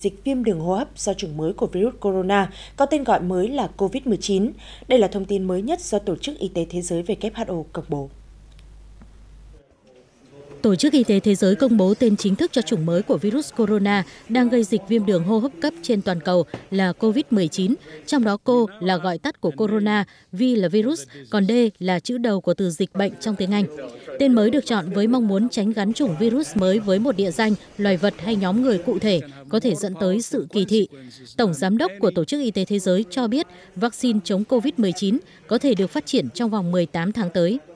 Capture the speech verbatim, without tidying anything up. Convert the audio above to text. Dịch viêm đường hô hấp do chủng mới của virus corona có tên gọi mới là covid mười chín. Đây là thông tin mới nhất do Tổ chức Y tế Thế giới W H O công bố. Tổ chức Y tế Thế giới công bố tên chính thức cho chủng mới của virus corona đang gây dịch viêm đường hô hấp cấp trên toàn cầu là covid mười chín, trong đó cô là gọi tắt của corona, V là virus, còn D là chữ đầu của từ dịch bệnh trong tiếng Anh. Tên mới được chọn với mong muốn tránh gắn chủng virus mới với một địa danh, loài vật hay nhóm người cụ thể, có thể dẫn tới sự kỳ thị. Tổng Giám đốc của Tổ chức Y tế Thế giới cho biết vaccine chống covid mười chín có thể được phát triển trong vòng mười tám tháng tới.